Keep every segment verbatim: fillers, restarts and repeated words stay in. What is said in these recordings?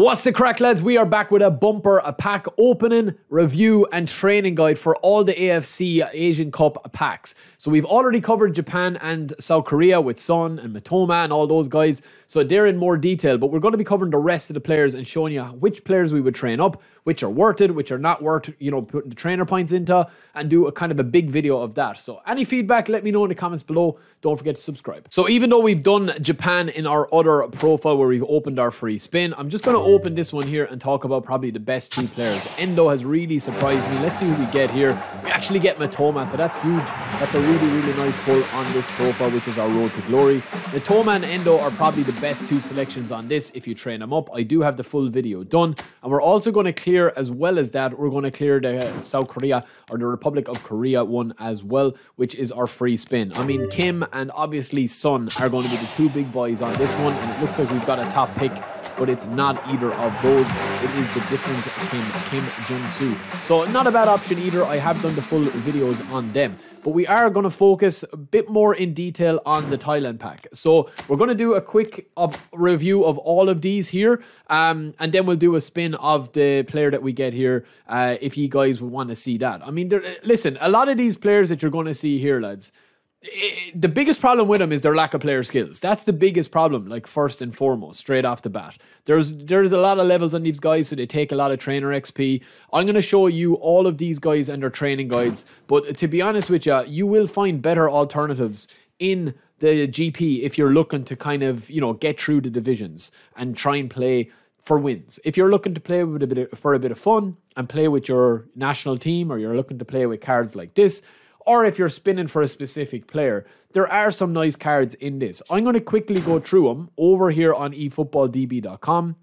What's the crack, lads? We are back with a bumper, a pack opening, review, and training guide for all the A F C Asian Cup packs. So we've already covered Japan and South Korea with Sun and Matoma and all those guys. So they're in more detail, but we're going to be covering the rest of the players and showing you which players we would train up, which are worth it, which are not worth, you know, putting the trainer points into, and do a kind of a big video of that. So any feedback, let me know in the comments below. Don't forget to subscribe. So even though we've done Japan in our other profile where we've opened our free spin, I'm just going to open this one here and talk about probably the best two players. Endo has really surprised me. Let's see who we get here. We actually get Matoma, so that's huge. That's a really, really nice pull on this profile, which is our road to glory. Matoma and Endo are probably the best two selections on this if you train them up. I do have the full video done. And we're also going to clear, as well as that, we're going to clear the South Korea or the Republic of Korea one as well, which is our free spin. I mean, Kim and obviously Sun are going to be the two big boys on this one, and it looks like we've got a top pick, but it's not either of those. It is the different Kim, Kim Jong Soo. So not a bad option either. I have done the full videos on them. But we are going to focus a bit more in detail on the Thailand pack. So we're going to do a quick of review of all of these here. Um, and then we'll do a spin of the player that we get here, uh, if you guys would want to see that. I mean, there, listen, a lot of these players that you're going to see here, lads, It, the biggest problem with them is their lack of player skills. That's the biggest problem, like, first and foremost, straight off the bat. There's there's a lot of levels on these guys, so they take a lot of trainer X P. I'm going to show you all of these guys and their training guides, but to be honest with you, you will find better alternatives in the G P if you're looking to kind of, you know, get through the divisions and try and play for wins. If you're looking to play with a bit of, for a bit of fun and play with your national team, or you're looking to play with cards like this, or if you're spinning for a specific player, there are some nice cards in this. I'm going to quickly go through them over here on e football d b dot com.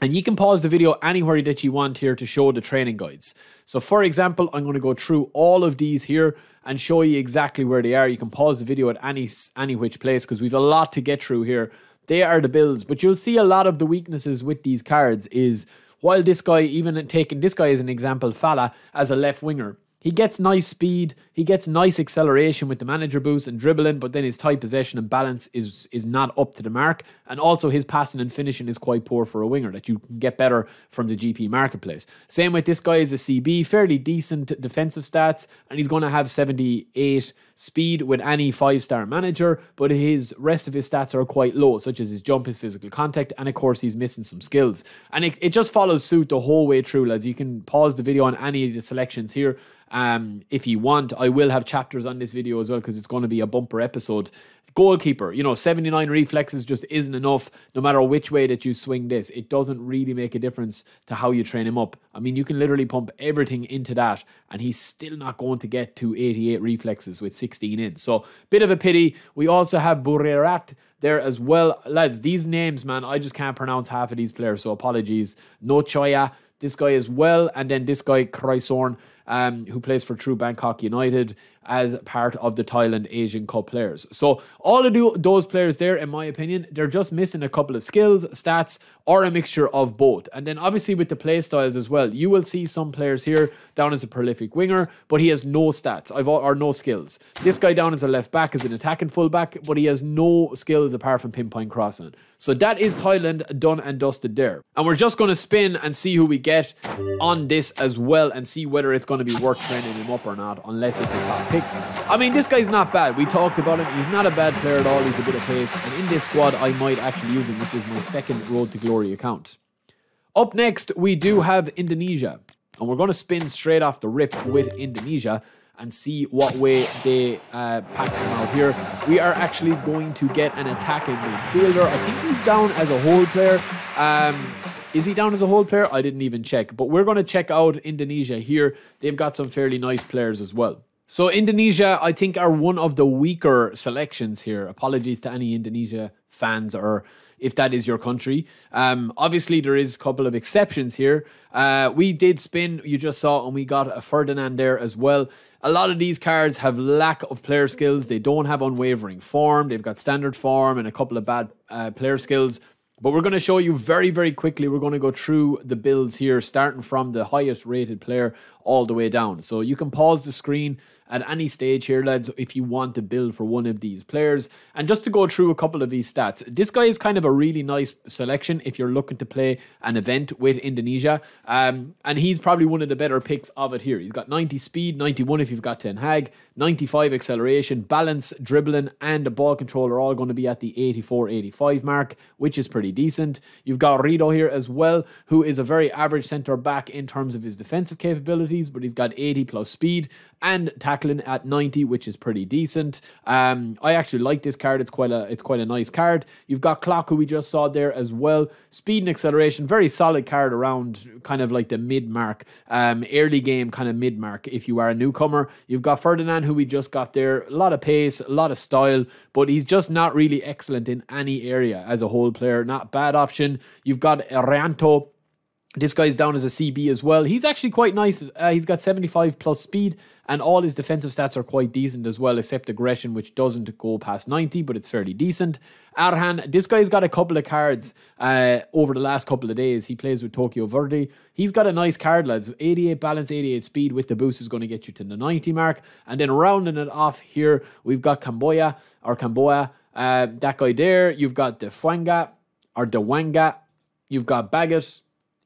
And you can pause the video anywhere that you want here to show the training guides. So for example, I'm going to go through all of these here and show you exactly where they are. You can pause the video at any, any which place, because we've a lot to get through here. They are the builds, but you'll see a lot of the weaknesses with these cards is, while this guy, even taking this guy as an example, Falla, as a left winger, he gets nice speed, he gets nice acceleration with the manager boost and dribbling, but then his tight possession and balance is is not up to the mark. And also his passing and finishing is quite poor for a winger that you can get better from the G P marketplace. Same with this guy is a C B, fairly decent defensive stats, and he's going to have seventy-eight speed with any five-star manager, but his rest of his stats are quite low, such as his jump, his physical contact, and of course he's missing some skills. And it, it just follows suit the whole way through, lads. You can pause the video on any of the selections here. Um, if you want, I will have chapters on this video as well, because it's going to be a bumper episode. Goalkeeper, you know, seventy-nine reflexes just isn't enough. No matter which way that you swing this, it doesn't really make a difference to how you train him up. I mean, you can literally pump everything into that, and he's still not going to get to eighty-eight reflexes with sixteen in. So, bit of a pity. We also have Burirat there as well. Lads, these names, man, I just can't pronounce half of these players, so apologies. Nochaya, this guy as well, and then this guy, Chrysorn, um, who plays for True Bangkok United as part of the Thailand Asian Cup players. So all of those players there, in my opinion, they're just missing a couple of skills, stats, or a mixture of both. And then obviously with the play styles as well, you will see some players here down as a prolific winger, but he has no stats I've or no skills. This guy down as a left back is an attacking fullback, but he has no skills apart from pinpoint crossing. So that is Thailand done and dusted there. And we're just going to spin and see who we get on this as well, and see whether it's going to be worth training him up or not, unless it's a top pick. I mean, this guy's not bad. We talked about him. He's not a bad player at all. He's a bit of pace. And in this squad, I might actually use him, which is my second Road to Glory account. Up next, we do have Indonesia. And we're going to spin straight off the rip with Indonesia and see what way they uh, pack them out here. We are actually going to get an attacking midfielder. I think he's down as a whole player. Um... Is he down as a whole player? I didn't even check. But we're going to check out Indonesia here. They've got some fairly nice players as well. So Indonesia, I think, are one of the weaker selections here. Apologies to any Indonesia fans, or if that is your country. Um, obviously, there is a couple of exceptions here. Uh, we did spin, you just saw, and we got a Ferdinand there as well. A lot of these cards have lack of player skills. They don't have unwavering form. They've got standard form and a couple of bad uh, player skills. But we're going to show you very, very quickly. We're going to go through the builds here, starting from the highest rated player all the way down. So you can pause the screen at any stage here, lads, if you want to build for one of these players. And just to go through a couple of these stats, this guy is kind of a really nice selection if you're looking to play an event with Indonesia. Um, and he's probably one of the better picks of it here. He's got ninety speed, ninety-one if you've got Ten Hag, ninety-five acceleration, balance, dribbling, and the ball control are all going to be at the eighty-four eighty-five mark, which is pretty decent. You've got Rido here as well, who is a very average centre back in terms of his defensive capabilities, but he's got eighty plus speed and tackling at ninety, which is pretty decent. Um, I actually like this card. It's quite a it's quite a nice card. You've got Clock, who we just saw there as well. Speed and acceleration, very solid card around kind of like the mid mark, um, early game kind of mid mark if you are a newcomer. You've got Ferdinand, who we just got there. A lot of pace, a lot of style, but he's just not really excellent in any area as a whole player. Not bad option. You've got Aranto. This guy's down as a C B as well. He's actually quite nice. Uh, he's got seventy-five plus speed, and all his defensive stats are quite decent as well, except aggression, which doesn't go past ninety, but it's fairly decent. Arhan, this guy's got a couple of cards uh, over the last couple of days. He plays with Tokyo Verde. He's got a nice card, lads. eighty-eight balance, eighty-eight speed with the boost is going to get you to the ninety mark. And then rounding it off here, we've got Kamboja, or Kamboja. Uh, that guy there. You've got the Fuenga, or the Wanga. You've got Bagus.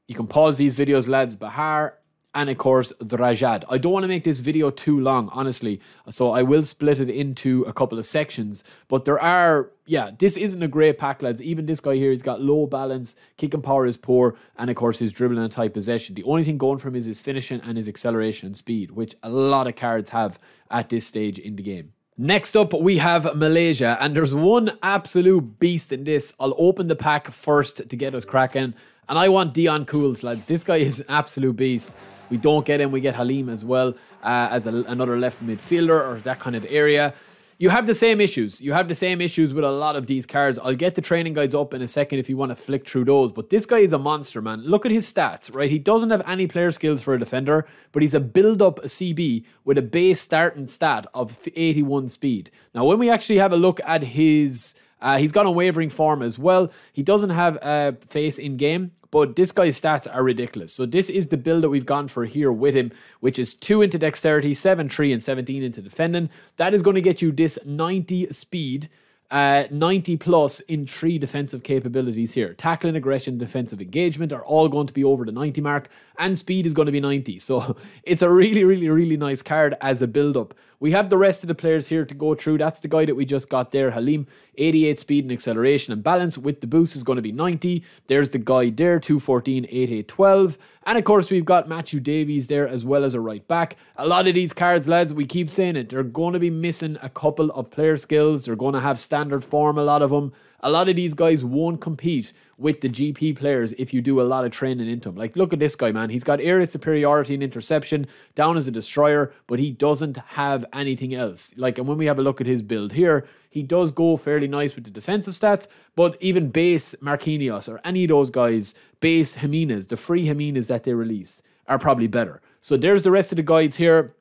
You can pause these videos, lads. Bahar. And of course, the Rajad. I don't want to make this video too long, honestly. So I will split it into a couple of sections. But there are... Yeah, this isn't a great pack, lads. Even this guy here, he's got low balance, kicking power is poor, and of course his dribbling and tight possession. The only thing going from him is his finishing and his acceleration and speed, which a lot of cards have at this stage in the game. Next up, we have Malaysia, and there's one absolute beast in this. I'll open the pack first to get us cracking, and I want Dion Cools, lads. This guy is an absolute beast. We don't get him, we get Halim as well uh, as a, another left midfielder or that kind of area. You have the same issues. You have the same issues with a lot of these cards. I'll get the training guides up in a second if you want to flick through those. But this guy is a monster, man. Look at his stats, right? He doesn't have any player skills for a defender, but he's a build-up C B with a base starting stat of eighty-one speed. Now, when we actually have a look at his... Uh, he's got a wavering form as well. He doesn't have a face in-game, but this guy's stats are ridiculous. So this is the build that we've gone for here with him, which is two into dexterity, seven three, and seventeen into defending. That is going to get you this ninety speed, uh, ninety plus in three defensive capabilities here. Tackling, aggression, defensive engagement are all going to be over the ninety mark, and speed is going to be ninety. So it's a really, really, really nice card as a build-up. We have the rest of the players here to go through. That's the guy that we just got there, Halim. eighty-eight speed and acceleration and balance with the boost is going to be ninety. There's the guy there, two fourteen, eighty-eight, twelve. And of course, we've got Matthew Davies there as well as a right back. A lot of these cards, lads, we keep saying it, they're going to be missing a couple of player skills. They're going to have standard form, a lot of them. A lot of these guys won't compete with the G P players if you do a lot of training into them. Like, look at this guy, man. He's got area superiority and interception, down as a destroyer, but he doesn't have anything else. Like, and when we have a look at his build here, he does go fairly nice with the defensive stats, but even base Marquinhos or any of those guys, base Haminas, the free Haminas that they released, are probably better. So there's the rest of the guides here.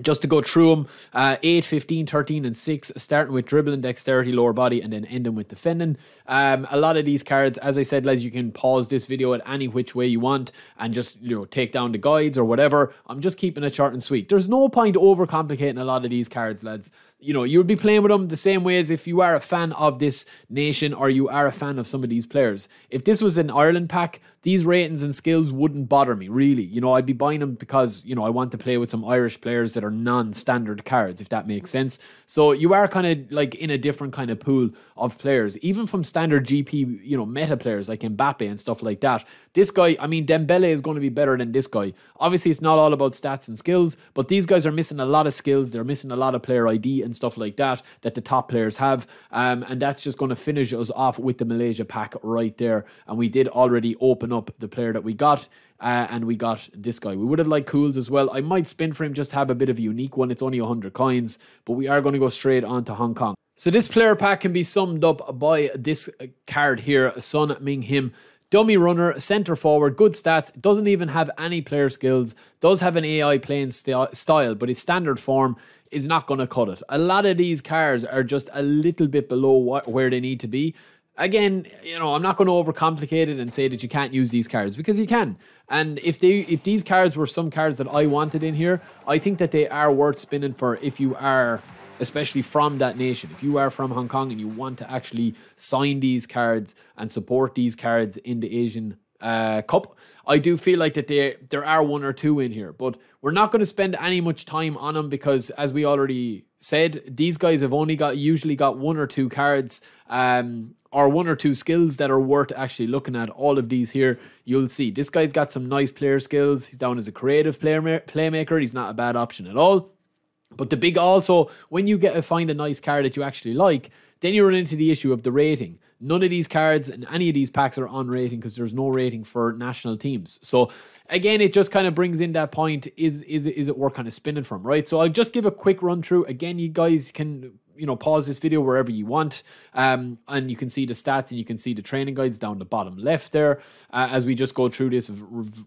Just to go through them, uh, eight, fifteen, thirteen, and six, starting with dribbling, dexterity, lower body, and then ending with defending. Um, a lot of these cards, as I said, lads, you can pause this video at any which way you want and just, you know, take down the guides or whatever. I'm just keeping it short and sweet. There's no point overcomplicating a lot of these cards, lads. You know, you'll be playing with them the same way as if you are a fan of this nation or you are a fan of some of these players. If this was an Ireland pack, these ratings and skills wouldn't bother me, really. You know, I'd be buying them because, you know, I want to play with some Irish players that are non-standard cards, if that makes sense. So you are kind of like in a different kind of pool of players, even from standard G P, you know, meta players like Mbappe and stuff like that. This guy, I mean, Dembele is going to be better than this guy. Obviously, it's not all about stats and skills, but these guys are missing a lot of skills. They're missing a lot of player I D and and stuff like that that the top players have, um, and that's just going to finish us off with the Malaysia pack right there. And we did already open up the player that we got, uh, and we got this guy. We would have liked Cools as well. I might spin for him, just have a bit of a unique one. It's only one hundred coins, but we are going to go straight on to Hong Kong. So this player pack can be summed up by this card here, Sun Ming Him. Dummy runner, centre forward, good stats, doesn't even have any player skills, does have an A I playing st style, but his standard form is not going to cut it. A lot of these cards are just a little bit below what, where they need to be. again, you know, I'm not going to overcomplicate it and say that you can't use these cards, because you can. And if they, if these cards were some cards that I wanted in here, I think that they are worth spinning for if you are, especially from that nation. If you are from Hong Kong and you want to actually sign these cards and support these cards in the Asian uh, Cup, I do feel like that they, there are one or two in here. But we're not going to spend any much time on them because, as we already said, these guys have only got usually got one or two cards um, or one or two skills that are worth actually looking at. All of these here, you'll see. This guy's got some nice player skills. He's down as a creative player playmaker. He's not a bad option at all. But the big also, when you get to find a nice card that you actually like, then you run into the issue of the rating. None of these cards and any of these packs are on rating because there's no rating for national teams. So again, it just kind of brings in that point, is, is, is it worth kind of spinning from, right? So I'll just give a quick run through. Again, you guys can, you know, pause this video wherever you want. Um, and you can see the stats and you can see the training guides down the bottom left there. Uh, as we just go through this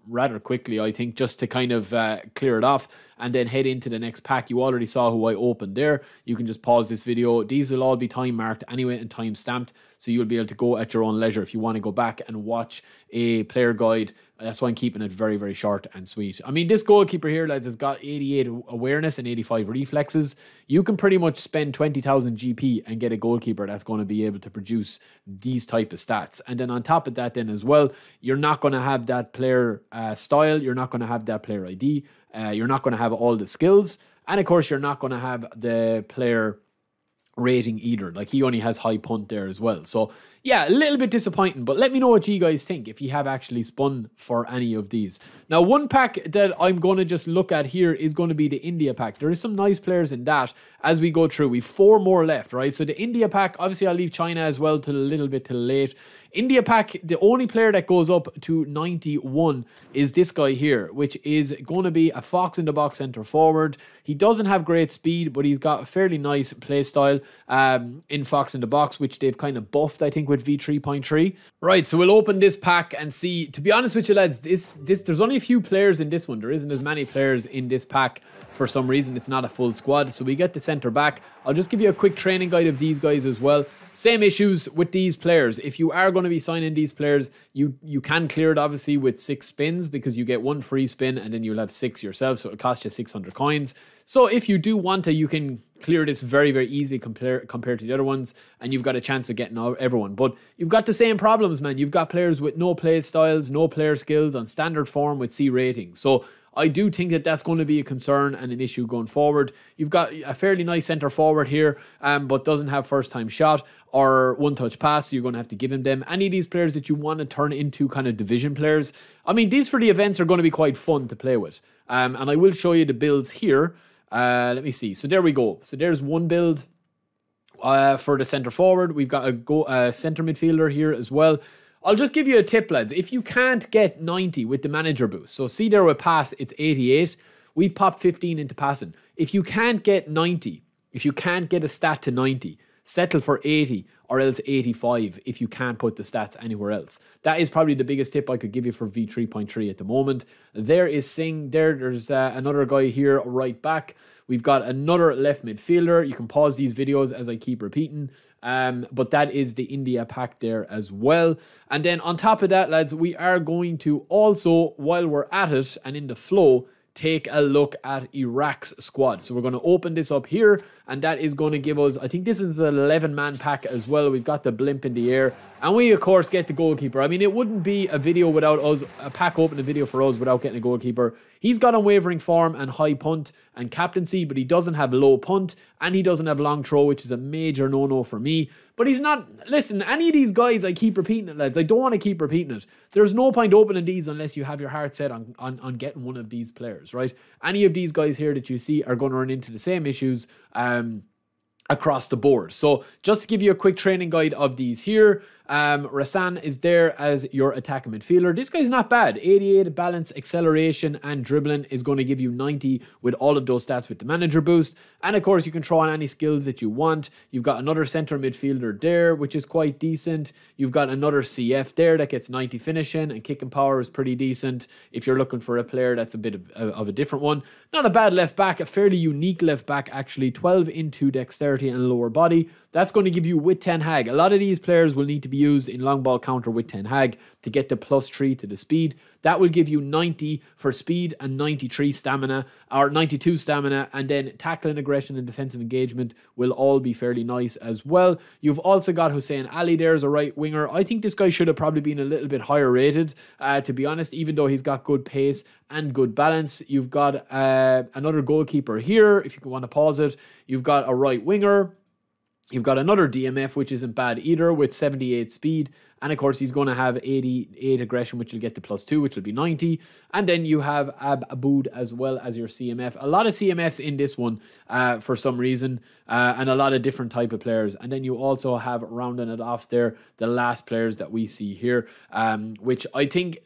rather quickly, I think, just to kind of uh, clear it off and then head into the next pack. You already saw who I opened there. You can just pause this video. These will all be time marked anyway and time stamped. So you'll be able to go at your own leisure if you want to go back and watch a player guide. That's why I'm keeping it very, very short and sweet. I mean, this goalkeeper here, lads, has got eighty-eight awareness and eighty-five reflexes. You can pretty much spend twenty thousand G P and get a goalkeeper that's going to be able to produce these type of stats. And then on top of that then as well, you're not going to have that player uh, style. You're not going to have that player I D. Uh, you're not going to have all the skills. And of course, you're not going to have the player rating either. Like, he only has high punt there as well. So yeah, a little bit disappointing, but let me know what you guys think if you have actually spun for any of these. Now, one pack that I'm going to just look at here is going to be the India pack. There is some nice players in that as we go through. We've four more left, right? So the India pack, obviously I'll leave China as well till a little bit till late. India pack, the only player that goes up to ninety-one is this guy here, which is going to be a fox in the box center forward. He doesn't have great speed, but he's got a fairly nice play style um, in Fox in the Box, which they've kind of buffed, I think, with V three point three. Right, so we'll open this pack and see. To be honest with you, lads, this, this, there's only a few players in this one. There isn't as many players in this pack. For some reason, it's not a full squad. So we get the center back. I'll just give you a quick training guide of these guys as well. Same issues with these players. If you are going to be signing these players, you, you can clear it obviously with six spins because you get one free spin and then you'll have six yourself. So it'll cost you six hundred coins. So if you do want to, you can clear this very, very easily compared compared to the other ones, and you've got a chance of getting everyone. But you've got the same problems, man. You've got players with no play styles, no player skills on standard form with C rating. So I do think that that's going to be a concern and an issue going forward. You've got a fairly nice centre forward here, um, but doesn't have first-time shot or one-touch pass, so you're going to have to give him them. Any of these players that you want to turn into kind of division players, I mean, these for the events are going to be quite fun to play with. Um, and I will show you the builds here. Uh, let me see. So there we go. So there's one build uh, for the centre forward. We've got a go uh, centre midfielder here as well. I'll just give you a tip, lads. If you can't get ninety with the manager boost, so see there with pass, it's eighty-eight. We've popped fifteen into passing. If you can't get ninety, if you can't get a stat to ninety, settle for eighty or else eighty-five if you can't put the stats anywhere else. That is probably the biggest tip I could give you for V three point three at the moment. There is Singh there. There's uh, another guy here right back. We've got another left midfielder. You can pause these videos as I keep repeating. Um, but that is the India pack there as well. And then on top of that, lads, we are going to also, while we're at it and in the flow, take a look at Iraq's squad. So we're going to open this up here, and that is going to give us, I think this is the eleven man pack as well. We've got the blimp in the air, and we of course get the goalkeeper. I mean, it wouldn't be a video without us, a pack open a video for us without getting a goalkeeper. He's got unwavering form and high punt and captaincy, but he doesn't have low punt, and he doesn't have long throw, which is a major no-no for me. But he's not, listen, any of these guys, I keep repeating it, lads. I don't want to keep repeating it. There's no point opening these unless you have your heart set on, on, on getting one of these players, right? Any of these guys here that you see are going to run into the same issues um, across the board. So just to give you a quick training guide of these here, um, Rasan is there as your attacking midfielder. This guy's not bad. eighty-eight balance, acceleration, and dribbling is going to give you ninety with all of those stats with the manager boost. And of course, you can throw on any skills that you want. You've got another center midfielder there, which is quite decent. You've got another C F there that gets ninety finishing, and kicking power is pretty decent. If you're looking for a player, that's a bit of, uh, of a different one. Not a bad left back, a fairly unique left back, actually. twelve into dexterity and lower body. That's going to give you with Ten Hag. A lot of these players will need to be used in long ball counter with Ten Hag to get the plus three to the speed. That will give you ninety for speed and ninety-three stamina, or ninety-two stamina, and then tackling, aggression and defensive engagement will all be fairly nice as well. You've also got Hussein Ali there as a right winger. I think this guy should have probably been a little bit higher rated, uh, to be honest, even though he's got good pace and good balance. You've got uh, another goalkeeper here, if you want to pause it. You've got a right winger. You've got another D M F, which isn't bad either, with seventy-eight speed. And of course, he's going to have eighty-eight aggression, which will get the plus two, which will be ninety. And then you have Ab Aboud as well as your C M F. A lot of C M Fs in this one uh, for some reason, uh, and a lot of different type of players. And then you also have, rounding it off there, the last players that we see here, um, which I think,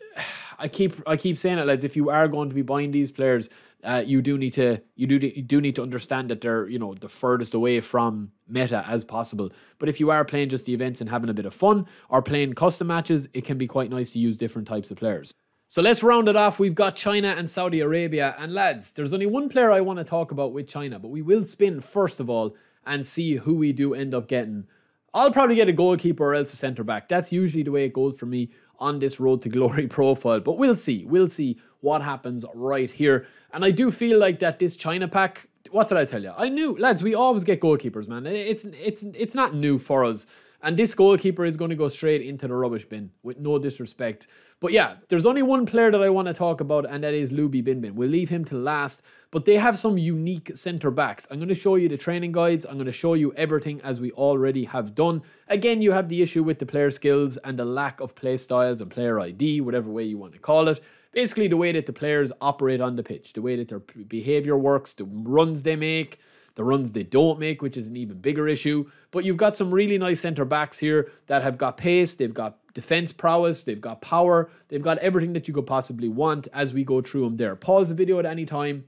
I keep I keep saying it, lads, if you are going to be buying these players, Uh, you do need to you do you do need to understand that they're, you know, the furthest away from meta as possible. But if you are playing just the events and having a bit of fun, or playing custom matches, it can be quite nice to use different types of players. So let's round it off. We've got China and Saudi Arabia, and lads, there's only one player I want to talk about with China, but we will spin first of all and see who we do end up getting. I'll probably get a goalkeeper or else a centre back. That's usually the way it goes for me on this Road to Glory profile, but we'll see. We'll see what happens right here. And I do feel like that this China pack, what did I tell you? I knew, lads, we always get goalkeepers, man. It's, it's, it's not new for us. And this goalkeeper is going to go straight into the rubbish bin, with no disrespect. But yeah, there's only one player that I want to talk about, and that is Louis Binbin. We'll leave him to last, but they have some unique centre-backs. I'm going to show you the training guides. I'm going to show you everything as we already have done. Again, you have the issue with the player skills and the lack of play styles and player I D, whatever way you want to call it. Basically, the way that the players operate on the pitch, the way that their behaviour works, the runs they make, the runs they don't make, which is an even bigger issue. But you've got some really nice centre-backs here that have got pace, they've got defence prowess, they've got power, they've got everything that you could possibly want as we go through them there. Pause the video at any time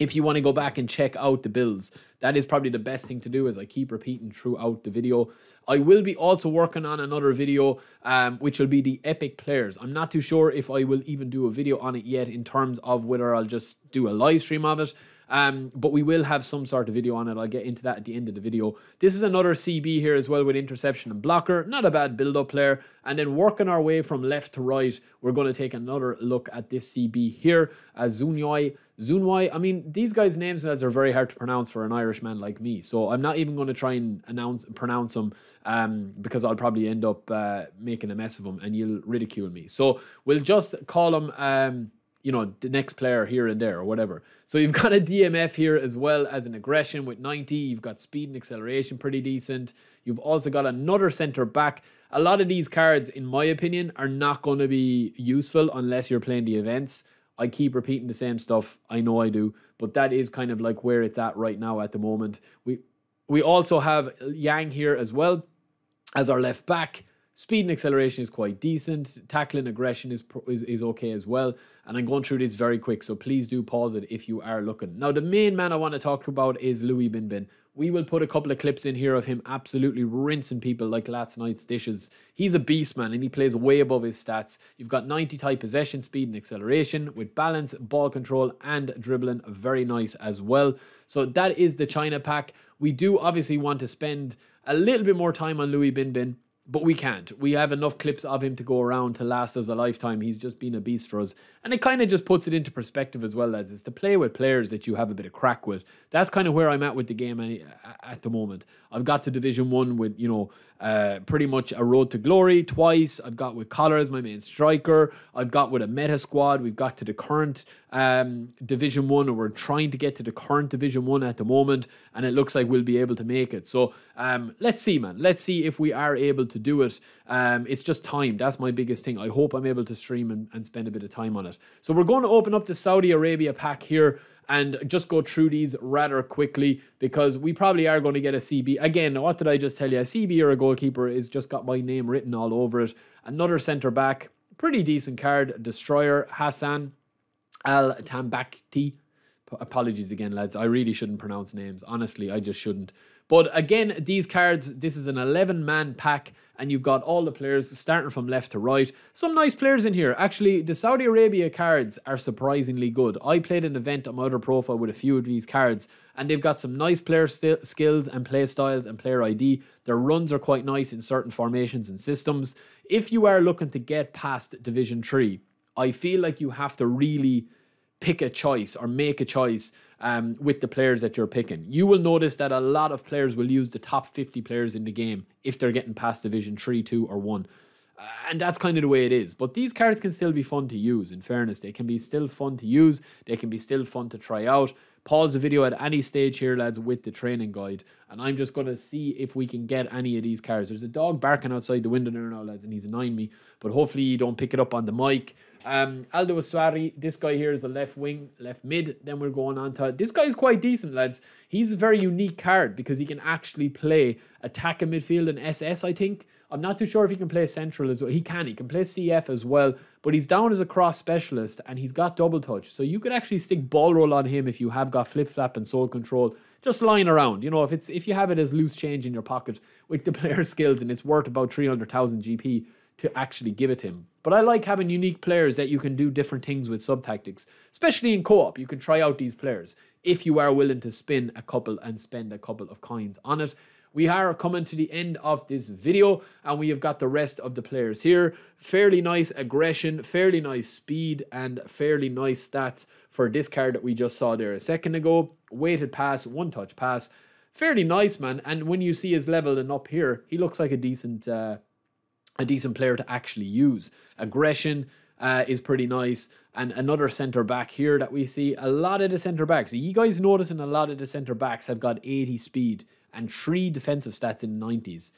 if you want to go back and check out the builds. That is probably the best thing to do, as I keep repeating throughout the video. I will be also working on another video, um, which will be the epic players. I'm not too sure if I will even do a video on it yet, in terms of whether I'll just do a live stream of it. Um, but we will have some sort of video on it. I'll get into that at the end of the video. This is another C B here as well, with interception and blocker. Not a bad build-up player. And then working our way from left to right, we're going to take another look at this C B here. Uh, Zunwai. Zunwai. I mean, these guys' names are very hard to pronounce for an Irish man like me. So I'm not even going to try and announce pronounce them, um, because I'll probably end up uh, making a mess of them and you'll ridicule me. So we'll just call them... Um, you know, the next player here and there or whatever. So you've got a D M F here as well as an aggression with ninety. You've got speed and acceleration pretty decent. You've also got another centre back. A lot of these cards, in my opinion, are not going to be useful unless you're playing the events. I keep repeating the same stuff. I know I do. But that is kind of like where it's at right now at the moment. We, we also have Yang here as well as our left back. Speed and acceleration is quite decent. Tackling aggression is, is is okay as well. And I'm going through this very quick, so please do pause it if you are looking. Now, the main man I want to talk about is Louis Binbin. We will put a couple of clips in here of him absolutely rinsing people like last night's dishes. He's a beast, man, and he plays way above his stats. You've got ninety type possession, speed and acceleration with balance, ball control and dribbling. Very nice as well. So that is the China pack. We do obviously want to spend a little bit more time on Louis Binbin, but we can't. We have enough clips of him to go around to last us a lifetime. He's just been a beast for us. And it kind of just puts it into perspective as well, lads. It's to play with players that you have a bit of crack with. That's kind of where I'm at with the game at the moment. I've got to Division one with, you know, uh, pretty much a Road to Glory twice. I've got with Collar as my main striker. I've got with a meta squad. We've got to the current um, Division one, or we're trying to get to the current Division one at the moment. And it looks like we'll be able to make it. So um, let's see, man. Let's see if we are able to to do it. Um, it's just time. That's my biggest thing. I hope I'm able to stream and, and spend a bit of time on it. So we're going to open up the Saudi Arabia pack here and just go through these rather quickly, because we probably are going to get a C B. Again, what did I just tell you? A C B or a goalkeeper is just got my name written all over it. Another centre-back, pretty decent card, Destroyer, Hassan Al-Tambakti. Apologies again, lads. I really shouldn't pronounce names. Honestly, I just shouldn't. But again, these cards, this is an eleven man pack, and you've got all the players starting from left to right. Some nice players in here. Actually, the Saudi Arabia cards are surprisingly good. I played an event on my other profile with a few of these cards, and they've got some nice player st skills and play styles and player I D. Their runs are quite nice in certain formations and systems. If you are looking to get past Division three, I feel like you have to really pick a choice or make a choice um, with the players that you're picking. You will notice that a lot of players will use the top fifty players in the game if they're getting past Division three, two or one. Uh, and that's kind of the way it is. But these cards can still be fun to use, in fairness. They can be still fun to use. They can be still fun to try out. Pause the video at any stage here, lads, with the training guide. And I'm just going to see if we can get any of these cards. There's a dog barking outside the window there now, lads, and he's annoying me. But hopefully you don't pick it up on the mic. Um, Aldo Asvari, this guy here is the left wing, left mid. Then we're going on to... This guy is quite decent, lads. He's a very unique card because he can actually play attack and midfield and S S, I think. I'm not too sure if he can play central as well. He can. He can play C F as well. But he's down as a cross specialist and he's got double touch. So you could actually stick ball roll on him if you have got flip flap and soul control. Just lying around. You know, if it's if you have it as loose change in your pocket with the player skills, and it's worth about three hundred thousand G P to actually give it him. But I like having unique players that you can do different things with sub-tactics. Especially in co-op, you can try out these players if you are willing to spin a couple and spend a couple of coins on it. We are coming to the end of this video, and we have got the rest of the players here. Fairly nice aggression, fairly nice speed, and fairly nice stats for this card that we just saw there a second ago. Weighted pass, one-touch pass. Fairly nice, man. And when you see his level and up here, he looks like a decent uh, a decent player to actually use. Aggression uh, is pretty nice. And another centre-back here that we see. A lot of the centre-backs, you guys noticing a lot of the centre-backs have got eighty speed and three defensive stats in the nineties.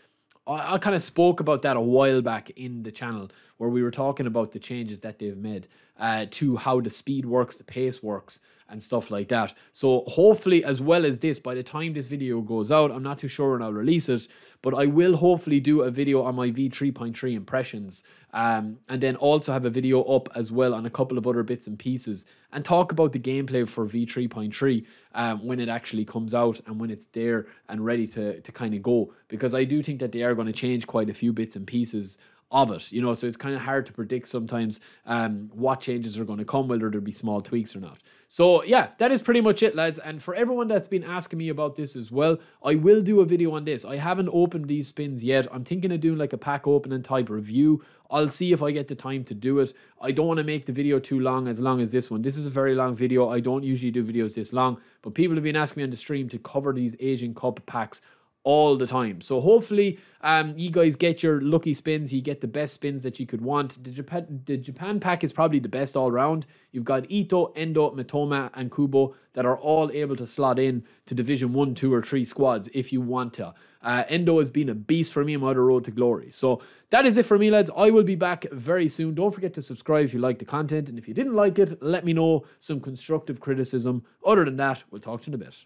I, I kind of spoke about that a while back in the channel where we were talking about the changes that they've made uh, to how the speed works, the pace works, and stuff like that. So hopefully, as well as this, by the time this video goes out, I'm not too sure when I'll release it, but I will hopefully do a video on my V three point three impressions, um, and then also have a video up as well on a couple of other bits and pieces, and talk about the gameplay for V three point three um, when it actually comes out and when it's there and ready to, to kind of go, because I do think that they are going to change quite a few bits and pieces of it, you know, so it's kind of hard to predict sometimes um, what changes are going to come, whether there'll be small tweaks or not. So yeah, that is pretty much it, lads. And for everyone that's been asking me about this as well, I will do a video on this. I haven't opened these spins yet. I'm thinking of doing like a pack opening type review. I'll see if I get the time to do it. I don't want to make the video too long, as long as this one. This is a very long video. I don't usually do videos this long, but people have been asking me on the stream to cover these Asian Cup packs all the time. So hopefully um, you guys get your lucky spins. You get the best spins that you could want. The Japan, the Japan pack is probably the best all round. You've got Ito, Endo, Matoma and Kubo that are all able to slot in to Division one, two or three squads if you want to. Uh, Endo has been a beast for me on my other road to glory. So that is it for me, lads. I will be back very soon. Don't forget to subscribe if you like the content. And if you didn't like it, let me know some constructive criticism. Other than that, we'll talk to you in a bit.